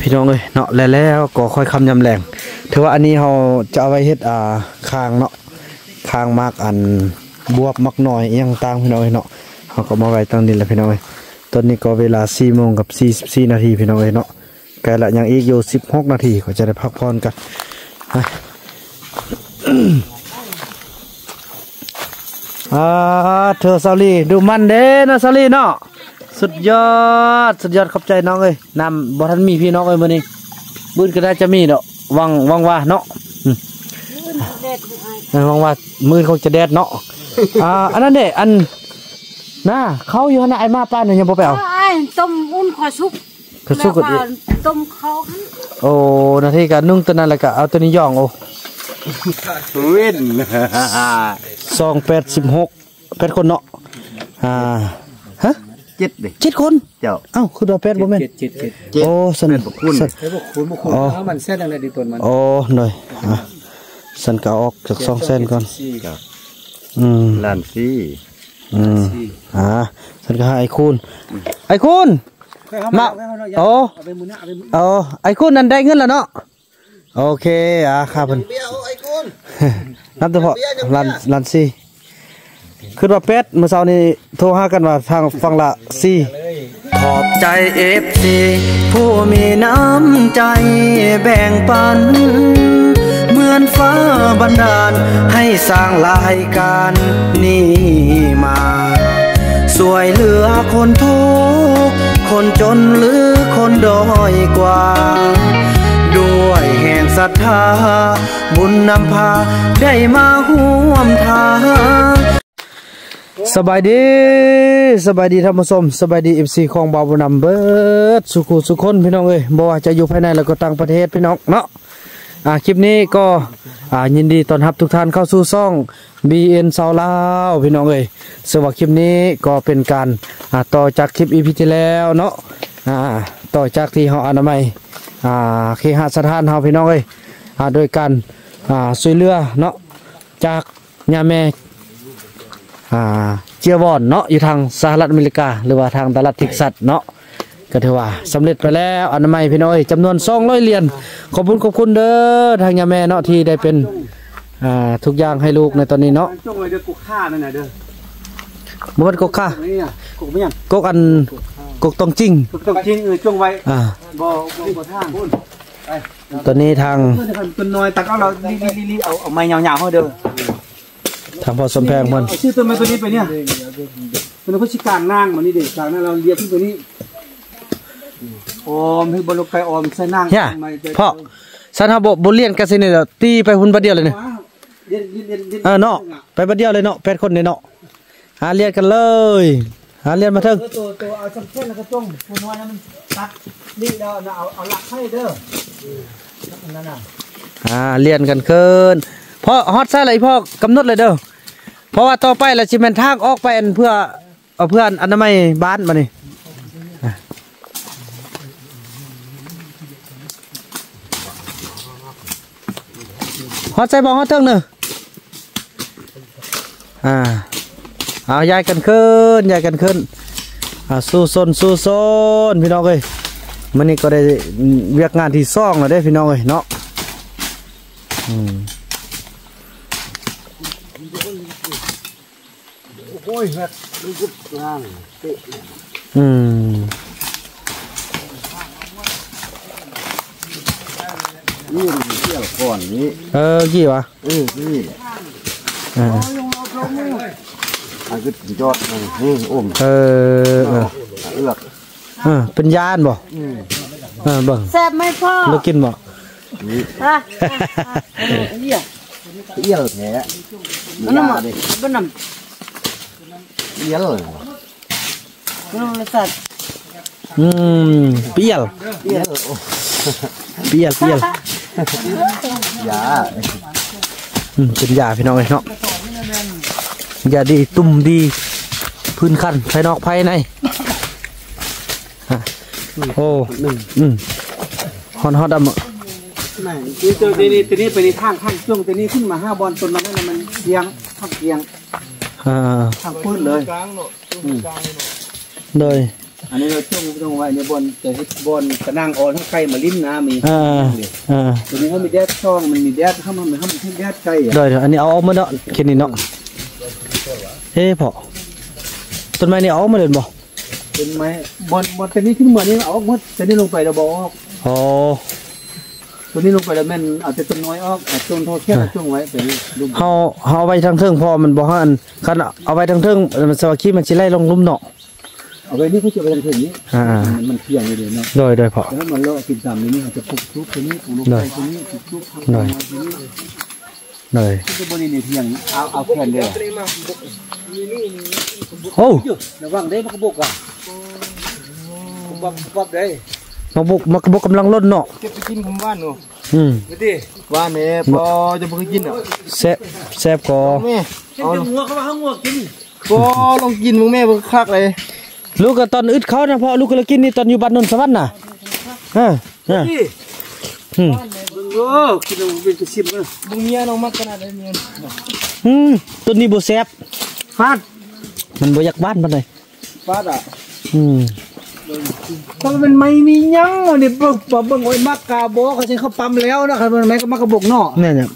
พี่น้องเลยเนาะแล้วก็ค่อยคำยำแรงถือว่าอันนี้เราจะเอาไว้เฮ็ดคางเนาะคางมากอันบวบมักหน่อยยังตามพี่น้องเลยเนาะเขาก็มาไว้ตั้งดินแล้วพี่น้องเลยตอนนี้ก็เวลา4:44พี่น้องเลยเนาะไกลละยังอีกอยู่16 นาทีก็จะได้พักผ่อนกันเธอซาลีดูมันเด้นะซาลีเนาะสุดยอดขอบใจน้องเลยนำบ่ทันมีพี่น้องเลยมื้อนี้มื้อก็ได้จะมีเนาะวังว่าเนาะวังว่ามื้อเขาจะแดดเนาะอันนั้นเด้อันน่ะเขาอยู่น่ะไอ้มาป้าเนี่ยยังบ่ไปเอาไอ้ต้มอุ่นขอสุกต้มเขาโอ้นาทีการนุ่งตัวนั้นแล้วก็เอาตัวนี้ย่องโอ้เว้น286 8คนเนาะฮะ7 คนเจ้าเอ้าคือดอก8บ่แม่น7โอ้สนบ่คุณเอ้บ่คุณบ่คุณเอามันเส้นจังได๋ดิตนมันโอ้หน่อยสันก็ออกจัก2เส้นก่อนครับล้านซี่สันก็ไอ้คุณมาโอ้ไอ้คุณนั่นได้เงินแล้วเนาะโอเคครับเพิ่นนับเฉพาะลันซี่คือว่าเป็ดเมื่อเช้านี้โทรหากันว่าทางฝั่งละซี่ขอบใจ FC ผู้มีน้ำใจแบ่งปันเหมือนฟ้าบันดาลให้สร้างรายการนี้มาสวยเหลือคนทุกข์คนจนหรือคนด้อยกว่าด้วยแห่งศรัทธาบุญนำพาได้มาห่วมทางสบายดีท่านผู้ชมสบายดี FC ของบ่าวบุญนำเบิดสุขคนพี่น้องเอ้ยบ่ว่าจะอยู่ภายในแล้วก็ต่างประเทศพี่น้องเนาะคลิปนี้ก็ยินดีต้อนรับทุกท่านเข้าสู่ช่อง BN ชาวลาวพี่น้องเอ้ยสำหรับคลิปนี้ก็เป็นการต่อจากคลิป EP ที่แล้วเนาะต่อจากที่เฮาอนามัยเคหสถานเฮาพี่น้องเอ้ยโดยการช่วยเหลือเนาะจากญาแม่เจียวอนเนาะอยู่ทางสหรัฐอเมริกาหรือว่าทางตลาดเท็กซัสเนาะก็ถือว่าสำเร็จไปแล้วอนามัยพี่น้องเอ้ยจำนวน200 เหรียญขอบคุณเด้อทางญาแม่เนาะที่ได้เป็นทุกอย่างให้ลูกในตอนนี้เนาะจ้องไว้เด้อกุกข้านั่นน่ะเด้อบ่มันกุกข้ากุกบ่ยังกุกอันกุกต้องจริงจ้องไว้บ่ทางตอนนี้ทางต้นน้อยตักเอาเราลีๆเอาไม้ยาวๆเฮาเด้อทำพอสมแพงมันชื่อต้นไม้ตัวนี้ไปเนี่ยเป็นพวกชิกางนางมันนี่เด็กกางนั้นเราเรียกที่ตัวนี้อมให้บรรลุไกอมใส่นางเนี่ยพ่อสันหาบบเรียนกันสิเนี่ยตีไปหุ่นประเดี๋ยวเลยเนี่ยเนาะไปประเดี๋ยวเลยเนาะ8 คนเลยเนาะหาเรียนกันเลยหาเรียนมาเถอะตัวเอาเส้นแล้วก็จ้องคุณว่านั้นมันตัดนี่เราเอาหลักให้เด้อนั่นน่ะเรียนกันคืนพ่อฮอตใส่อะไรพ่อกำหนดเลยเด้อเพราะว่าต่อไปเราจะเป็นทางออกไปเพื่ออนามัยบ้านมานี่ฮอตใส่บอฮอตเทิงเนอะเอาย้ายกันขึ้นสู้ซนพี่น้องเอ้ยมันนี่ก็ได้เวียกงานที่ซ่องแล้วได้พี่น้องเอ้ยเนาะโอ้ยแบบลูกล่างเตะนี่เกี่ยวก่อนนี้กี่วะนี่อันก็ยอดนี่อมเป็นยานบ่บ่แซ่บไม่พอเรากินบ่เยี่ยวแหนะน้ำเปรี้ยวยาเป็นยาพี่น้องเนาะยาดีตุ่มดีพื้นคันภายนอกภายในโอ้ฮอนดำนั่นตัวนี้ไปในทางช่วงตัวนี้ขึ้นมา5 บอลตนมันนั่นมันเอียงทางพื้นเลยโดย อันนี้เราช่วงไว้ในบนแต่บนกระนั่งอ่อนข้างไข่มาลิ้นนะมีตัวนี้เขามีแดดช่องมันมีแดดเข้ามาเขามีแดดไข่เดี๋ยวอันนี้เอามาเนาะแค่นี้เนาะเฮ้พ่อต้นไม้นี่เอามาเดินบ่ต้นไม้บนแต่นี้ขึ้นเหมือนนี่เอาหมดแต่นี่ลงไปเราบอกอ๋อตัวนี้ลงไปแล้วแม่นเอาแต่ต้นน้อยออกต้นโทแค่ช่วงไว้เป็นลุ่มเขาเอาไว้ทั้งเทิงพอมันบอกว่าอันคันเอาไว้ทั้งเทิงมันสวัสดิ์มันจะไล่ลงลุ่มเนาะเอาไว้นี่เขาจะไปทางเทิงนี้มันเที่ยงเลยเนาะโดยพอแล้วมันเลาะกินตามนี้จะปลูกทุกตัวนี้ปลูกไปตัวนี้ปลูกทุกตัวนี้เลยที่บริเวณเที่ยงเอาแค่เดียวโอ้ระวังได้มักบกอ่ะบักได้มักบกกำลังล้นเนาะจะไปกินผมว่านเนาะดิว่าเนี่ยพอจะไปกินอ่ะแซ่บก่อเอาหัวเขาว่าหัวกินก็ลองกินมึงแม่มึงคักเลยลูกก็ตอนอึดเขานะพอลูกก็กินนี่ตอนอยู่บ้านนนท์สวรรค์น่ะกินเราเป็นกระชิบเลยมึงเมียเรามากขนาดไหนเมียต้นนี้โบแซบฟาดมันโบยักบ้านมันเลยฟาดอ่ะต้องเป็นไม้มียั้งเนี่ยเบิ้งไว้มักกาโบเขาใช้เขาปั๊มแล้วนะครับมันไม้ก็มักกระบอกนอกเนี่ย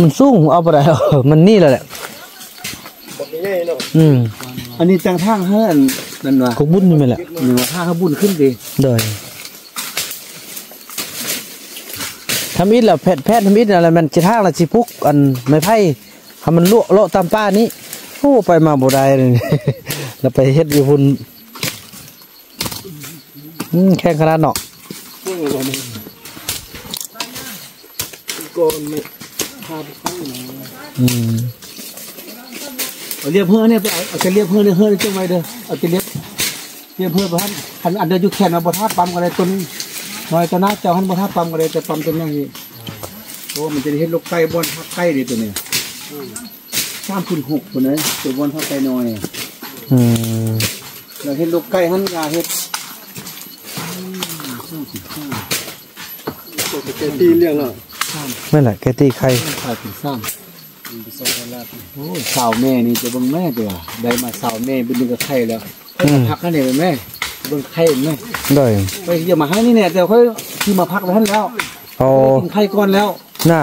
มันสูงเอาไปได้มันนี่แหละอันนี้จังทางเฮือนนั่นวะเขาบุญนี่ไหมล่ะหรือว่าท่าเขาบุญขึ้นดีโดยทำอิฐแล้วแพททำอิฐอะไรมันจะท่าละจีพุกอันไม่ไพ่ทำมันลวกเลาะตามป้านี้โอ้ไปมาบ่ได้เลยเราไปเฮ็ดอยู่พุ่นแข่งขนาดเนาะเรียบเพื่อนเนี่ยไปเอาจะเรียบเพื่อนเนี่ยเพื่อนจะไปเด้อเอาจะเรียบเพื่อนไปท่านอันเดียวอยู่แค่นั้นบนท่าปั๊มกันเลยต้นน้อยต้นน้าเจ้าท่านบนท่าปั๊มกันเลยจะปั๊มต้นนั่งนี่โอ้มันจะเห็นลูกไก่บนท่าไก่เลยตัวเนี่ย3 คูณ 6คนนั้นตัวบนท่าไก่น้อยเราเห็นลูกไก่ท่านกาเห็ดแกตีเรื่องเนาะไม่แหละแกตีไข่โอ้สาวแม่นี่จะบังแม่เดี๋ยวได้มาสาวแม่เป็นดึงกับไข่แล้วพักกันเนี่ยแม่บังไข่แม่ได้ไปอย่ามาให้นี่เนี่ยเดี๋ยวค่อยที่มาพักไปท่านแล้วโอ้ไข่ก้อนแล้วน่า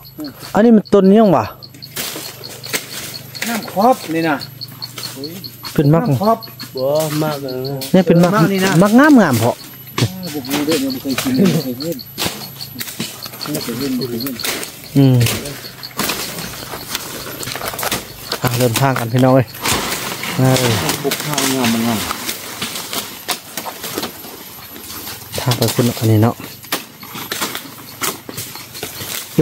อันนี้มันต้นนี้ยังวะน้ำครอบนี่นะเป็นมากครอบบ่มากเนี่ยเป็นมากนี่นะมากงามพ่อบุกเดินยังไม่เคยกินเลยเดินทางกันพี่น้องเลยบุกข้าวงามมันงามทางไปคุณอันนี้เนาะพี่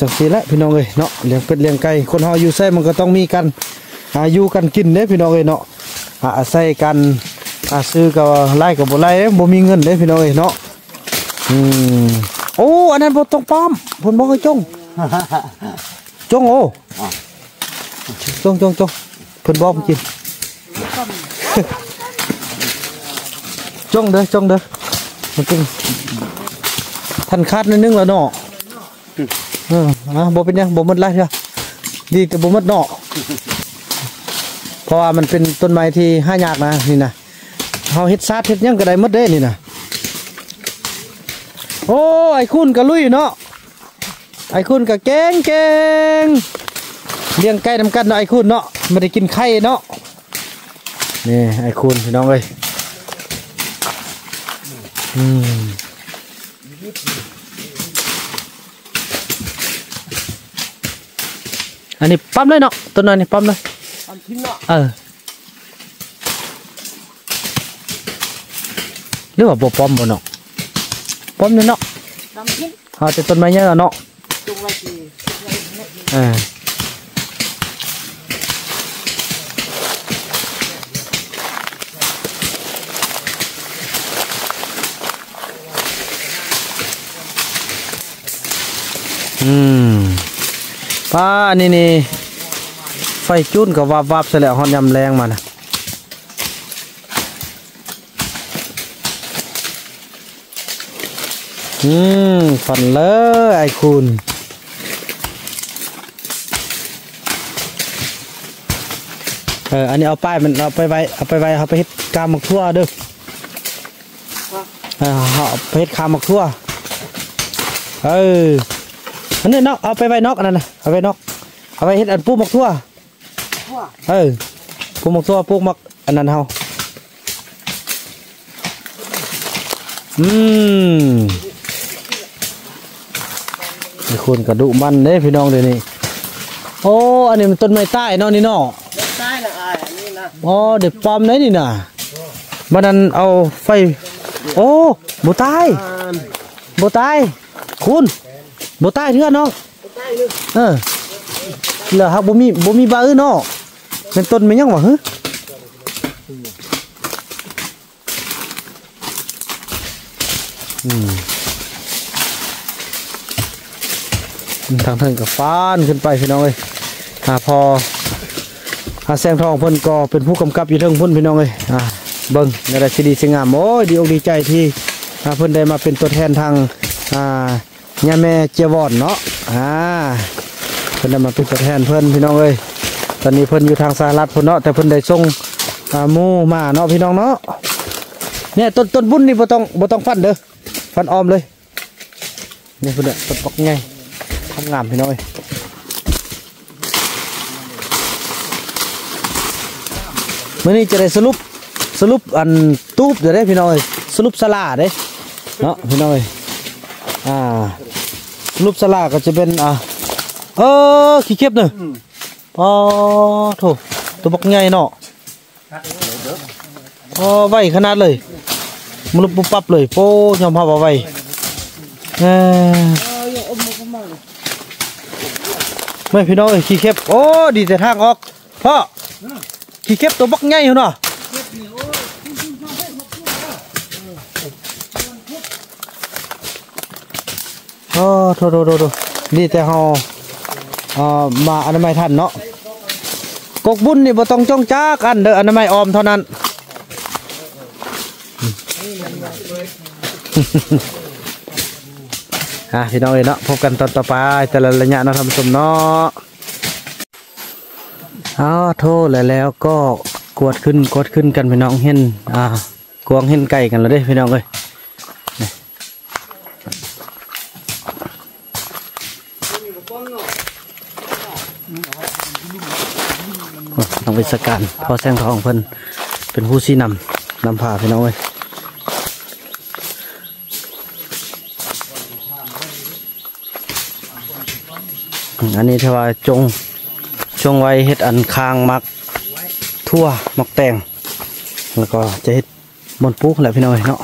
จังสีละพี่น้องเลยเนาะเลี้ยงเป็ดเลี้ยงไก่คนเฮาอยู่ใส่มันก็ต้องมีกันอยู่กันกินเด้พี่น้องเลยเนาะอาศัยกันซื้อกับไล่กับบ่ไล่บ่มีเงินเด้พี่น้องเลยเนาะโอ้อันนั้นบ่ต้องป้อมผลบ่ค่อยจงโอ้จงเพิ่นบอกกินจงเด้อมันจงทันคาดนิดนึงแล้วเนาะบ่เป็นยังบ่หมดไรเถอะดีแต่บ่หมดเนาะเพราะว่ามันเป็นต้นไม้ที่หายากนะนี่นะเขาเฮ็ดซาดเฮ็ดยังก็ได้หมดเด้นี่นะโอ้ไอ้คุณกะลุยเนาะไอ้คุณกับเก่งเลี้ยงไก่น้ำกันเนาะไอ้คุณเนาะไม่ได้กินไข่เนาะนี่ไอ้คุณพี่น้องเลย อันนี้ปั๊มเลยเนาะตัวนั้นนี่ปั๊มเลยปั๊มทิ้งเนาะเรียกว่าบ่ปั๊มบ่เนาะปั๊มเนี่ยเนาะปั๊มทิ้งเอาแต่ต้นไม้เนี่ยเนาะป้านี่นี่ไฟจุดกับวาบวาบเสร็จแล้วหอนยำแรงมานะฝันเลยไอ้คุณอันนี้เอาป้ายมันเอาไปไว้เขาไปเฮ็ดกาหมกทั่วเด้อเขาไปเฮ็ดกาหมกทั่วอันนี้นอกเอาไปไว้นอกอันนั้นนะเอาไปนอกเอาไปเฮ็ดอันปลูกหมกทั่วปลูกหมกทั่วปลูกหมกอันนั้นเฮามีคนกระดูกมันเด้พี่น้องเดี๋ยวนี้โอ้อันนี้มันต้นไม้ใต้เนาะนี่เนาะใต้ละอันนี้นะอ๋อเด็กปอมไหนนี่น่ะมันนั้นเอาไฟโอ้บ่ตายบ่ตายคุณบ่ตายเถื่อน้องเหลือหักบ่มีบ้าอื้อน้อเป็นต้นไม่ยังวะฮึทางเทิงกับฟ้านขึ้นไปพี่น้องเลยพอแซมทองเพิ่นก็เป็นผู้กำกับอยู่เทิงพุ่นพี่น้องเลยเบิ้งในราชินีสง่ามโอ้ยดีอกดีใจที่เพิ่นได้มาเป็นตัวแทนทางย่าแม่เจียวอนเนาะเพิ่นได้มาเป็นตัวแทนเพิ่นพี่น้องเลยตอนนี้เพิ่นอยู่ทางสหรัฐพุ่นเนาะแต่เพิ่นได้ส่งมูมาเนาะพี่น้องเนาะเนี่ยต้นบุญนี่บ่ต้องฟันเด้อฟันออมเลยนี่เพิ่นเนี่ยปักไงทำงามพี่น้อยเมื่อนี้จะได้สรุปอันตูบจะได้พี่น้อยสรุปสลาได้เนาะพี่น้อยสรุปสลาก็จะเป็นขี้เข็บเนอะโถตัวบักใหญ่เนาะไวขนาดเลยมันลุบปุบปับเลยโป้ยอมพาว่าไวไม่พี่น้องขี้เข็บโอ้ดีแต่ทางออกพ่อขี้เข็บตัวบักใหญ่เหรอโทษดีแต่เฮามาอนามัยท่านเนาะกกบุญนี่บ่ต้องจ้องจ้ากันเด้ออนามัยออมเท่านั้นพี่น้องเลยเนาะพบกันตอนต่อไปแต่ละระยะเราทำสมเนาะโทษแล้วก็กวดขึ้นกันพี่น้องเห็นกวงเห็นไก่กันแล้วเด้พี่น้องเลยทางวิศการพอแสงทองเพิ่นเป็นผู้ชี้นำพาพี่น้องเลยอันนี้ที่ว่าจงไว้เฮ็ดอันคางมักทั่วมักแตงแล้วก็จะเฮ็ดบนปุ๊กแหละพี่น้อยเนาะ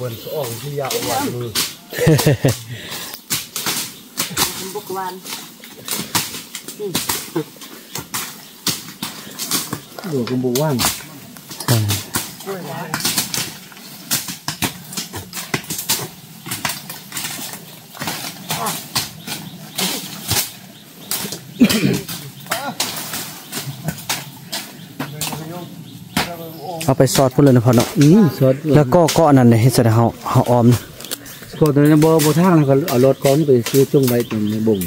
บนอ่องที่ยาวหวานมือบุกวันดูกุมบุกวันเอาไปซอสพุ่นเลยนะพ่อเนาะแล้วก็ก้อนนั้นเนี่ยให้เสร็จเขาออมก้อนนั้นโบท่าแล้วก็เอารถก้อนไปซื้อจุ่มไว้ในบุ่ง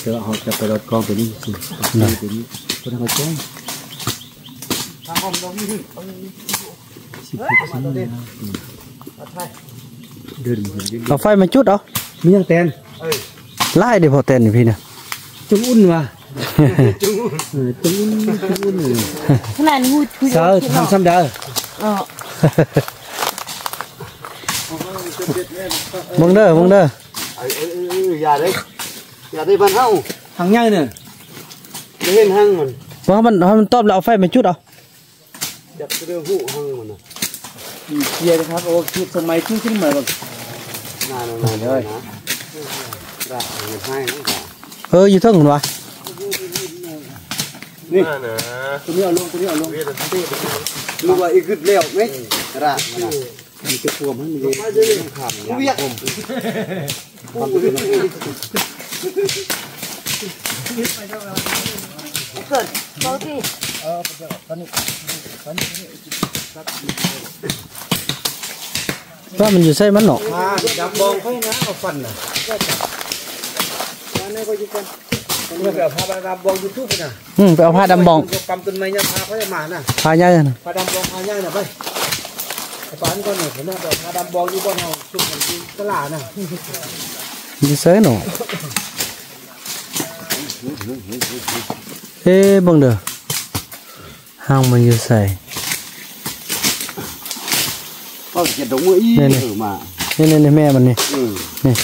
เดี๋ยวเขาจะไปรถก้อนไปนี่ไปทางก้อนทางออมตรงนี้เอาไฟมาจุดเอามียังแตนไล่เดี๋ยวพอแตนอยู่พี่เนี่ยจุ่มอุ่นว่ะ Cái này ngu chui sao thằng xăm đờ mông đờ già đây ban hậu thằng nhai nè lên hang mình nó mình to lão phai một chút đâu đặt cái đường vụ hang mình kia cái khác ô chút phần máy chút mà rồi này ơi ơ gì thương rồiนี่ตัวนี้เอาลงลูกว่าอีกึดเลี้ยวไหมระมีกระพุ้งมันมีขามยางผมเกิดเขาที่ว่ามันอยู่ใส่มันหนอกดับบองค่อยนะเอาฟันนะนั่นก็ยิ่งกันไปเอาผ้าดำบองยูทูบนะไปเอาผ้าดำบองกำตุนไม้เนี่ยผ้าเขาจะมาน่ะผ้าใหญ่นะผ้าดำบองผ้าใหญ่น่ะไปป้านก้อนหนึ่งเห็นนะผ้าดำบองอยู่ก้อนเอาชุบมันกินตลาดน่ะมีเส้นหนอเอ๊ะบังเด้อห้างมันอยู่ใส่ก็จะดงมือนี่นี่แม่มันนี่นี่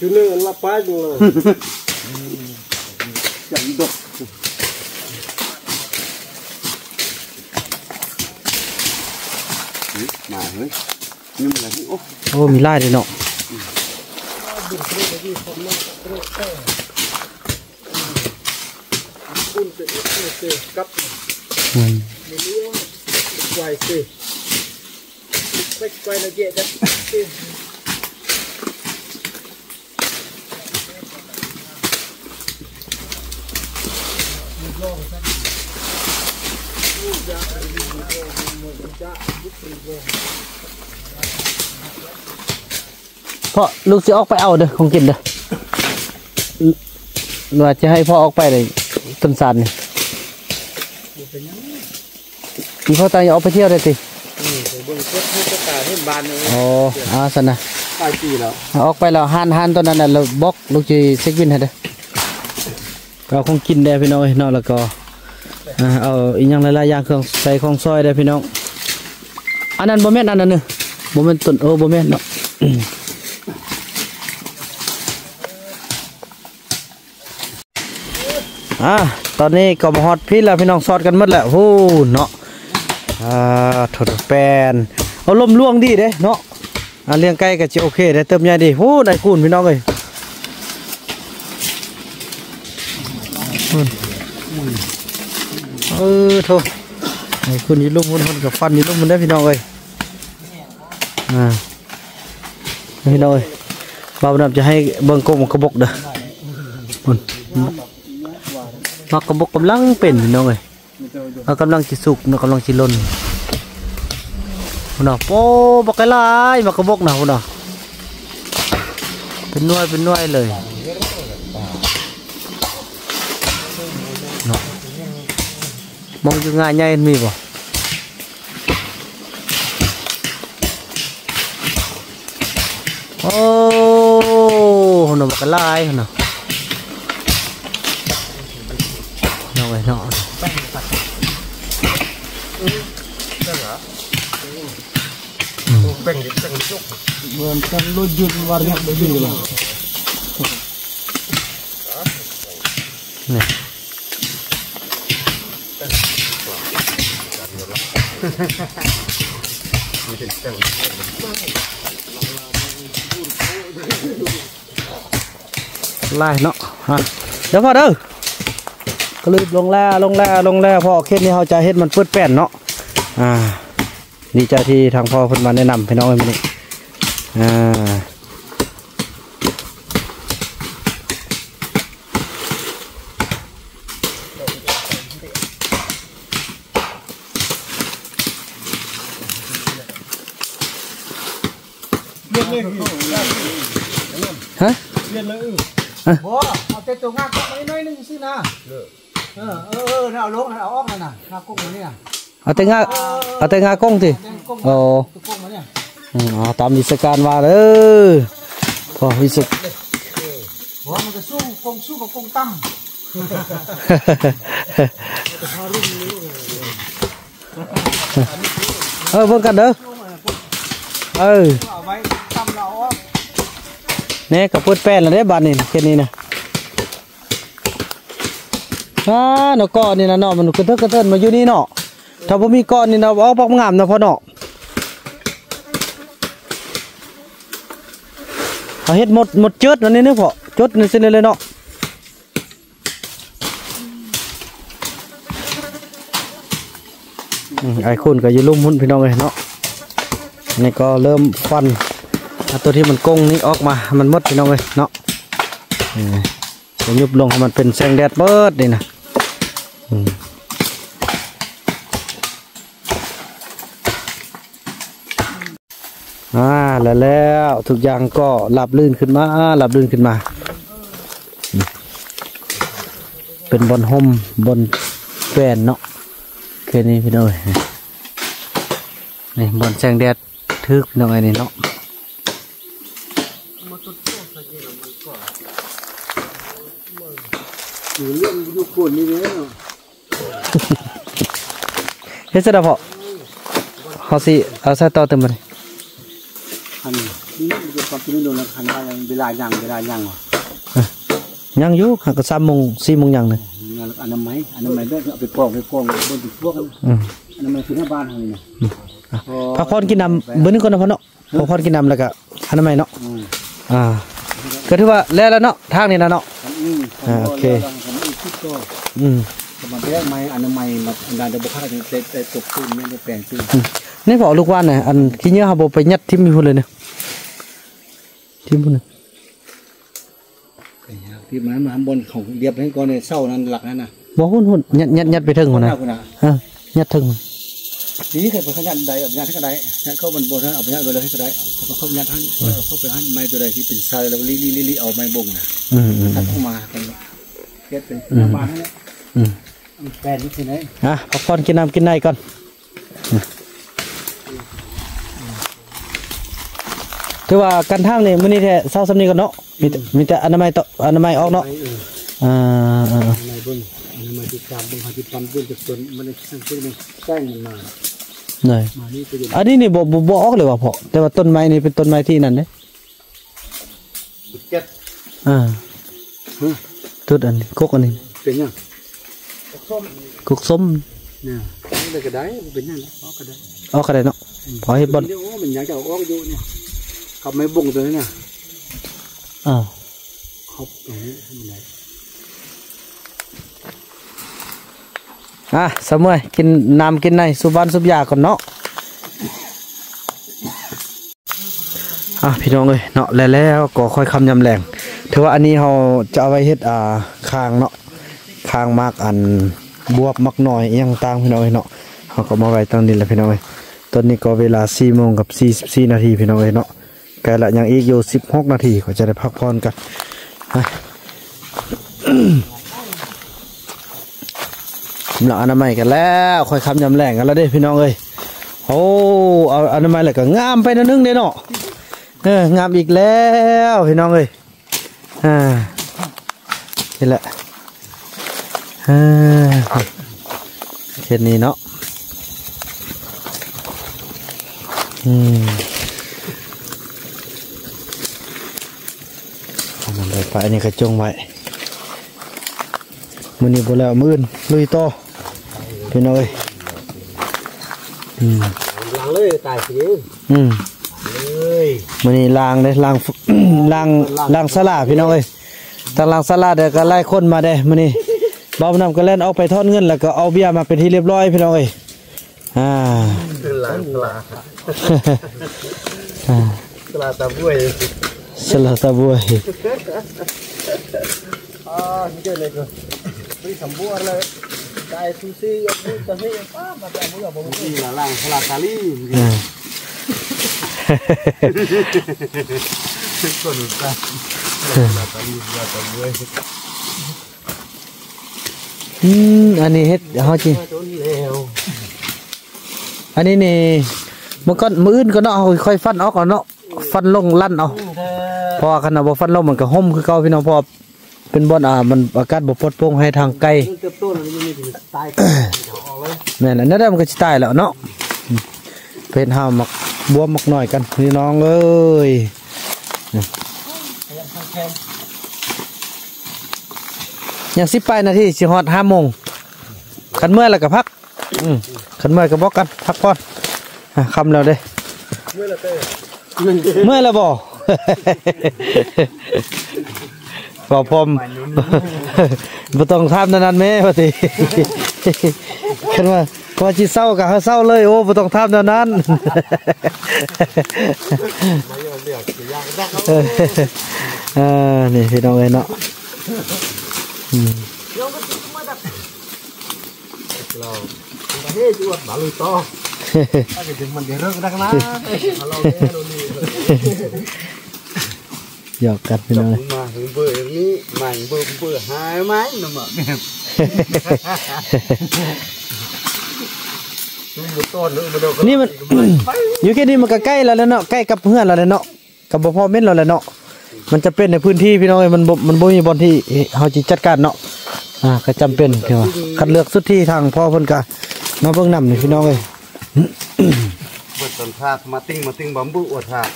จุเล่ละป้าจุเล่จังดกมาเฮ้ยนี่มันอะไรนี่โอ้มีไล่เลยเนาะพ่อลูกจะออกไปเอาเด้อของกินเด้อเราจะให้พ่อออกไปเลยต้นสารนี่มีพ่อตายอยากออกไปเที่ยวเลยสิโอ้อาสนะออกไปแล้วห่านตอนนั้นเราบล็อกลูกจะเช็ควินให้เด้อเราคงกินได้พี่น้องเนาะแล้วก็เอาอีกอย่างหลายๆอย่างเครื่องใส่ของซอยได้พี่น้องอันนั้นบ่แม่นอันนั้นเนอะบ่แม่นต้นเออบ่แม่นเนาะตอนนี้ก็มาฮอตพี่แล้วพี่น้องซอดกันหมดแล้วโหเนาะถอดแปนเอาลมล่วงดีเด้เนาะเลี้ยงไก่ก็จะโอเคได้เติมใหญ่ดีโหได้คูณพี่น้องเลยthôi con đi lung con cả phân đi lung con đấy phi nông ơi phi nông ơi vào làm cho hay bưng cô một cái bọc được nó có bọc cầm lăng bền phi nông ơi nó cầm lăng chỉ sụp nó cầm lăng chỉ lồn nào po bọc cái lại mà cái bọc nào bên nuôi lời mong cho ngài nhai mì vào ô nó một cái lai nào người nọ này lại nóเดี๋ยวพอเด้อก็ลืบลงแล้วพอเคสนี้เขาจะเฮ็ดมันเปิดแป้นเนาะดีใจที่ทางพ่อคนมาแนะนำพี่น้องเอ็มนี่ฮะเรียนเลยบ่เอาแต่ตัวงาก็น้อยนึงซื้อนะเออเอาลงเอาออกนั่นน่ะงากงนี่น่ะเอาแต่งากงสิโอ้กงเนี่ยตามวิศการว่าเด้อพอวิศบ่มันก็สู้กงต่ำ Vâng cả đỡ. Nè cả phút pen là đấy bạn này trên này nè. Nó con này là nọ mà nó cứ thức cứ thân mà như này nọ. Thằng bố mi con này nó bóc bóc ngảm nó phò nọ. Họ hết một chốt nó lên nước họ chốt nó xin lên nọ.ไอ้คนก็อยู่ลุ่มหุ้นพี่น้องเลยเนาะนี่ก็เริ่มควันตัวที่มันกงนี่ออกมามันมดพี่น้องเลยเนาะยุบลงให้มันเป็นแสงแดดเบิดนี่นะแล้วทุกอย่างก็หลับลื่นขึ้นมาหลับลื่นขึ้นมาเป็นบนห่มบนแฟนเนาะแค่นี้พี่น้องนี่บนแสงแดดทึกพี่น้องไอ้นี่เนาะเฮ็ดซะดอกเฮาสิเอาใส่ต่อเติมบ่นี่อันนี้ก็ทำเป็นโดนคันว่าเวลายังว่ะยังอยู่ก็ 3:00 น 4:00 นยังนึงอนามัยได้เอาไปปอกบนพวกอนามัยคือหน้าบ้านเฮานี่พักผ่อนกินน้ำเบิ่งก่อนนะพ่อเนาะพักผ่อนกินน้ำแล้วก็อนามัยเนาะก็ถือว่าแล้วเนาะทางนี้น่ะเนาะโอเคมาแบกไม้อนามัยมาอันดาบ่พาแต่ตกขึ้นไม่ได้แปลงขึ้นนี่พ่อลูกว่าน่ะอันขี้เหงื่อเฮาบ่ไปยัดทิ่มอยู่พุ่นเลยนะทิ่มพุ่นที่มันมาบนของเรียบให้ก่อนในเศร้านั้นหลักนั้นนะบ่หุ่นยัดไปถึงหัวนะยัดถึงนี่เคยไปขยันใดอบยัดให้กระไดยัดเข้าบนนั้นอบยัดไปเลยให้กระไดเขายัดท่านเขาไปท่านไม้ตัวใดที่เป็นทรายแล้วลี่เอาไม้บ่งนะท่านเข้ามาเป็นเก็บเป็นน้ำมันนี่แปดนิดหน่อยพักผ่อนกินน้ำกินในก่อนคือว่ากันทางนี่มื้อนี้แท้เช้าซ้ำนี้ก่อนเนาะมีแต่อนามัยออกเนาะอนามัยที่ตามบ่ที่ปั๊มเพิ่นจะต้นมันสั่งเพิ่นแป้งมันมาได้อันนี้นี่บ่ออกเลยว่าพ่อแต่ว่าต้นไม้นี่เป็นต้นไม้ที่นั่นเด้7ต้นอันนี้กกอันนี้เป็นหยังกกส้มน่ะนี่ได้ก็ได้เป็นหยังออกก็ได้เนาะพอเฮ็ดบ่มันหยังจะออกอยู่นี่กับไม้บ่งตัวนี้นะครบตรงนี้ให้มันได้สมวยกินน้ำกินในสุบานสุบยาก่อนเนาะพี่น้องเลยเนาะแล้วก็ค่อยคำยำแรงถือว่าอันนี้เราจะเอาไว้เฮ็ดคางเนาะคางมากอันบวบมักหน่อยยังตามพี่น้องเลยเนาะเขาก็มาไว้ตั้งดินแล้วพี่น้องเลยตอนนี้ก็เวลา4:44พี่น้องเลยเนาะไกลละยังอีกอยู่16 นาทีก็จะได้พักผ่อนกันหลังอนามัยกันแล้วค่อยคำยำแรงกันแล้วเด้พี่น้องเอ้ยโอ้เอาอนามัยเลยก็งามไปนึงเด้เนาะงามอีกแล้วพี่น้องเอ้ยนี่แหละเช่นนี้เนาะไปนี่กระจงไว้มือนี่บนแล้วมือลุยโตพี่น้องเลยล้างเลยตายสิมือนี่ล้างเลยล้างสลาพี่น้องเลยแต่ล้างสลาเดี๋ยวก็ไล่คนมาเด้มือนี่บ่าวนำก็เล่นเอาไปทอดเงินแล้วก็เอาเบียร์มาเป็นที่เรียบร้อยพี่น้องเลยล้างสลาตะบุ้ยSalah tabuai. Ni je lagi. Beri sembuar lah. Kain susi, aku tapi apa macam buat apa macam ni lah, salah kali. Kau lupa. Salah kali, salah tabuai. Ani het, haji. Ani ni, mungkin mungkin kau nak, kau fan aku kau nak.ฟันลงลั่นเอาพอขนาดว่าฟันลงเหมือนกับห่มคือเก่าพี่น้องพอ เป็นบ่อนมันอากาศบ่ปลอดโปร่งให้ทางไกลแม่นอันนั้นมันก็สิตายแล้วเนาะเพิ่นเฮามักบวมมักน้อยกันพี่น้องเอ้ยอย่างสิบไปนาทีสิฮอด 5 โมงขันเมื่อยแล้วก็พักขันเมื่อยก็บอกกันพักก่อนคำแล้วเด้เมื่อยแล้วเต้เมื่อยแล้วบ่ก็พร้อมบ่ต้องถามนั้นแม่ว่าสิคันว่าพอสิเศร้าก็เฮาเศร้าเลยโอ้บ่ต้องถามนั้นนี่พี่น้องเอ้ยเนาะหยอกกันไปหน่อยมาถึงเบอร์นี้มาถึงเบอร์หายไหมน้องหมอกนี่มันอยู่แค่นี้มันก็ใกล้แล้วเนาะใกล้กับเพื่อนเราแล้วเนาะกับพ่อเม็ดเราแล้วเนาะมันจะเป็นในพื้นที่พี่น้องเองมันบ่มีบอลที่เขาจะจัดการเนาะก็จำเป็นคือว่าคัดเลือกสุดที่ทางพ่อเพิ่นกะมาเบิ่งนำนี่พี่น้องเองเปิดต้นทากมาติ้งบำบุอวดทาก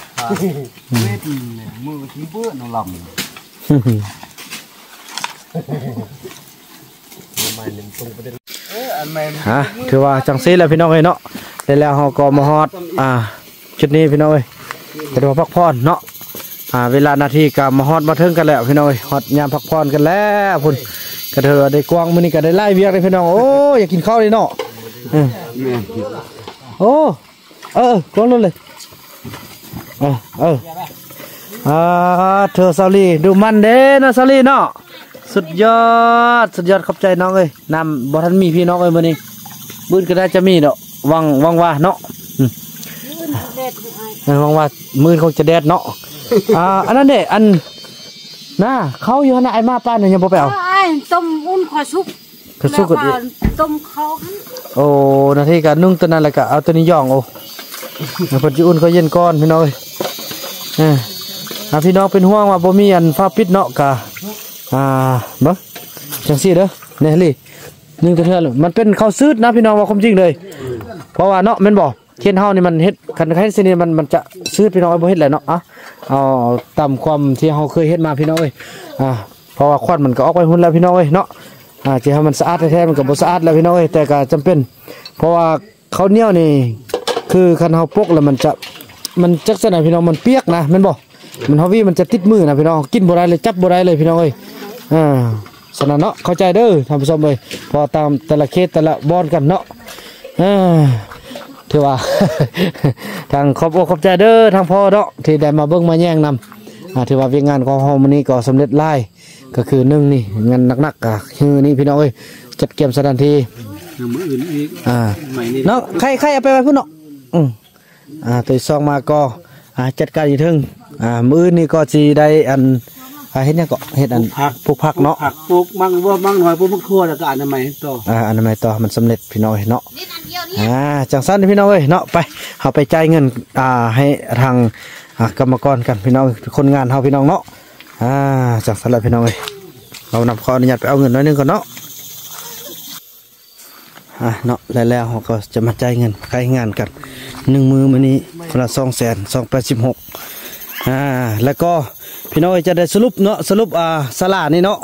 เม็ดมือทิ้งเพื่อนเอาลำคือว่าจังซีแล้วพี่น้องเองเนาะแล้วเขาก็มาฮอดชุดนี้พี่น้องเองแต่ว่าพักผ่อนเนาะเวลานาทีกับมาฮอดมาเทิงกันแล้วพี่น้องฮอดยามพักผ่อนกันแล้วพุ่นกระเธอได้กวางมื้อนี้ก็ได้ไล่เวียกเลยพี่น้องโอ้อยากกินข้าวเลยเนาะโอ้กวางลงเลยเธอซาลีดูมันเด้นะซาลีเนาะสุดยอดขอบใจน้องเลยนำบ่ทันมีพี่น้องเลยมื้อนี้บื้นก็ได้จะมีเนาะวังว่าเนาะวังว่ามื้อคงจะแดดเนาะอันนั้นเด็กอันน่าเขาอยู่นะไอ้มาป้าเนี่ยยังบ่ไปเอาไอ้ต้มอุ่นขอซุปแล้วก็ต้มเขาโอ้นาทีการนุ่งตัวนั้นแล้วก็เอาตัวนี้ย่องโอ้ปัจจุบันเขาเย็นก้อนพี่น้องพี่น้องเป็นห่วงว่าบ่มีอันฟ้าปิดเนาะกะบ่จังซี่เด้อเนี่ยลี่นึ่งตัวเธอมันเป็นข้าวซืดนะพี่น้องว่าความจริงเลยเพราะว่าเนาะมันบ่เทียนเฮานี่มันเฮ็ดคันไข่เสนีมันจะซื้อพี่น้องไอ้บ่เฮ็ดแหละเนาะเอาตามความที่เฮาเคยเฮ็ดมาพี่น้องเอ้ยเพราะว่าควันมันก็ออกไปหุ่นแล้วพี่น้องเอ้ยเนาะจะให้มันสะอาดแท้ๆมันก็บ่สะอาดแล้วพี่น้องเอ้ยแต่ก็จำเป็นเพราะว่าข้าวเหนียวนี่คือคันเฮาปกแล้วมันจักซะนะพี่น้องมันเปียกนะแม่นบ่มันเฮาวี่มันจะติดมือนะพี่น้องกินบ่ได้เลยจับบ่ได้เลยพี่น้องเอ้ยฉะนั้นเนาะเข้าใจเด้อท่านผู้ชมเอ้ยพอตามแต่ละเขตแต่ละบ่อนกันเนาะถือว่าทางขอบอกขอบใจเด้อทางพ่อเนาะที่ได้มาเบิ้งมาแย่งนำถือว่าเวียงงานของเฮามื้อนี้ก็สำเร็จไล่ก็คือหนึ่งนี่งานหนักๆก็คือนี่พี่น้องเอ้ยจัดเก็บสถานที่มื้ออื่นอีกเนาะใครเอาไปไว้พุ่นเนาะตัวซองมาก็จัดการอยู่ถึงมื้ออื่นนี่ก็สิได้อันเฮ็ดหยังก็เฮ็ดอันปลูกผักเนาะปลูกมั่งบ่มั่งน้อยปลูกมักทั่วแล้วก็อนามัยต่อมันสำเร็จพี่น้องเนาะจังสั้นพี่น้องเอ้ยเนาะไปเฮาไปจ่ายเงินให้ทางกรรมกรกันพี่น้องคนงานเฮาพี่น้องเนาะจังสั้นแล้วพี่น้องเอ้ยเรานำขออนุญาตไปเอาเงินน้อยนึงก่อนเนาะเนาะแล้วเฮาก็จะมาจ่ายเงินใครงานกัน1มื้อมื้อนี้คนละ286,000แล้วก็พี่น้องจะได้สรุปสลานี่เนาะ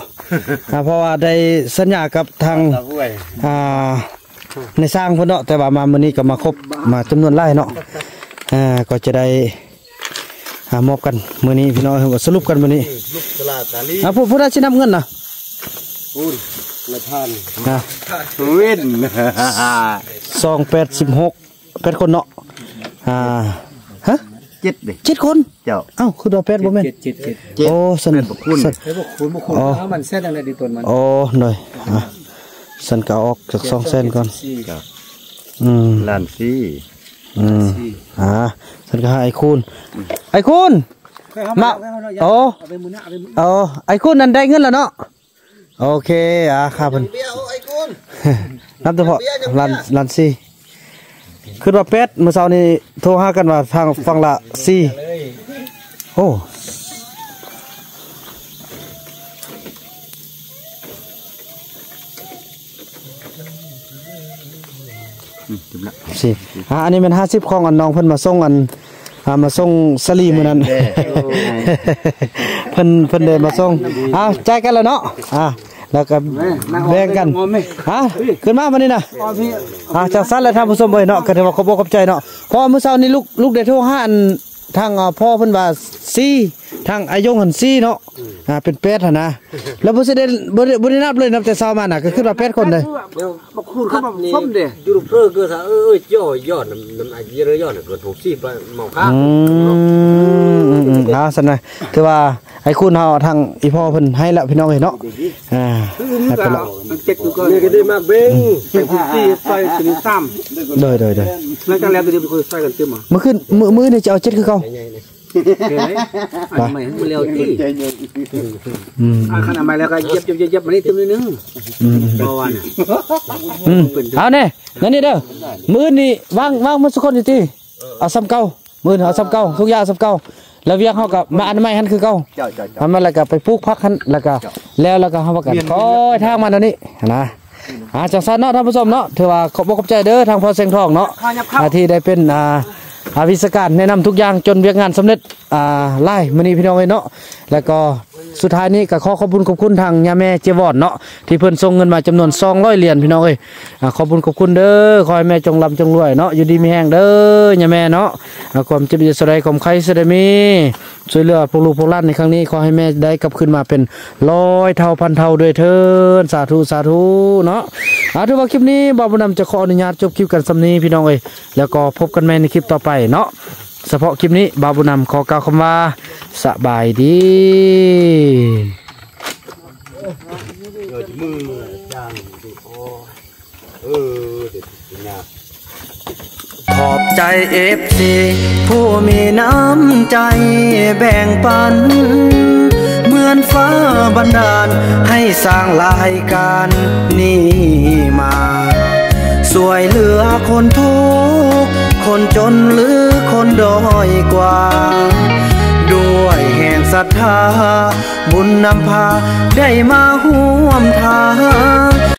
เพราะว่าได้สัญญากับทางในสร้างเพิ่นเนาะแต่ว่ามามื้อนี้ก็มาครบมาจำนวนหลายเนาะก็จะได้มอบกันมื้อนี้พี่น้องก็สรุปกันมื้อนี้สลาตาลีผู้ใดสินำเงินน่ะอู้ยละท่านเว้น286 8คนเนาะฮะ7 คนเจ้าเอ้าคือดอกเป็ดบ่แม่น7โอ้สนบ่คุ้นเด้บ่คุ้นบ่คุ้นถ้ามันเสร็จแล้วดิตนมันโอ้หน่อยสันก็ออกสัก200,000ก่อนครับ1,400,000สันก็ไอ้คุณมาโอ้ไอ้คุณนั่นได้เงินแล้วเนาะโอเคครับเพิ่นไอ้คุณนับเฉพาะ1,400,000คือว่าเป็ดเมื่อเช้านี้โทรหากันว่าทางฟังละ4โอ้ สิบอันนี้เป็น50ของอันน้องเพิ่นมาส่งอันมาส่งสลีมือนั้นเพิ่นเดินมาส่งใจกันแล้วเนาะแล้วก็แบ่งกันขึ้นมาวันนี้นะจากสั้นแล้วท่านผู้ชมเลยเนาะก็ถือว่าขอบคุณขอบใจเนาะพอเมื่อเช้านี้ลูกได้โทรหาอันทางพ่อเพิ่นว่าซี่ทางอายงหันซี่เนาะเป็นเป็ดหนะแล้วบ่ได้นับเลยนับแต่เช้ามาน่ะก็ขึ้นมาเป็ดคนเลยบ่คูณครับนี่ยูเปอร์ก็ซะเจ้ายอดนำอาเยยอดน่ะก็60ไปหม่องข้างซั่นน่ะคือว่าไอ้คุณเฮาทางอีพ่อเพิ่นให้ละพี่น้องเห็นเนาะให้ไปละเจ็ดก็ได้มากเบ่ง4ใส่ถึง3โดยๆแล้วจังแล้วได้คุยใส่กันเต็มอ่ะมื้อขึ้นมื้อนี่จะเอา7คือเก่าไม่เร็วที่ขนาดมาแล้วก็เย็บมานี่ตัวนึงต่อวันเอาเนี่ยนั่นนี่เด้อมื้อนี่ว่างมื้อสุคนอยู่ที่เอาซ้ำเก่ามื้อเอาซ้ำเก่าทุกอย่างซ้ำเก่าแล้วเวียกเขากับมาอันใหม่หันคือเก่าทำมาแล้วก็ไปปลูกพักหันแล้วก็เขาประกาศโอ้ยทางมาตอนนี้นะจากซันเนาะท่านผู้ชมเนาะถือว่าขอบคุณขอบใจเด้อทางพอเสียงทองเนาะที่ได้เป็นวิศการแนะนำทุกอย่างจนเวียกงานสำเร็จไล่มณีพี่น้องเลยเนาะแล้วก็สุดท้ายนี้ก็ขอบคุณทางยาแม่เจวอดเนาะที่เพิ่นส่งเงินมาจำนวน200 เหรียญพี่น้องเลยขอบคุณขอบคุณเด้อคอยแม่จงลำจงรวยเนาะอยู่ดีมีแห้งเด้อยาแม่เนาะความเจ็บจะสลายความไข้สลายมีช่วยเหลือพวกลูกพวกหลานในครั้งนี้ขอให้แม่ได้กลับขึ้นมาเป็น100 เท่า 1,000 เท่าด้วยเถิดสาธุสาธุเนาะถือว่าคลิปนี้บ่าวบุญนำจะขออนุญาตจบคลิปกันสำนี้พี่น้องเลยแล้วก็พบกันใหม่ในคลิปต่อไปเนาะเฉพาะคลิปนี้บ่าวบุญนำขอกล่าวคำว่าสบายดีมือจางเด็ดเนี่ยขอบใจ FC ผู้มีน้ำใจแบ่งปันเหมือนฟ้าบันดาลให้สร้างรายการนี้มาช่วยเหลือคนทุกข์คนจนหรือคนด้อยกว่าด้วยแห่งศรัทธาบุญนำพาได้มาร่วมทาง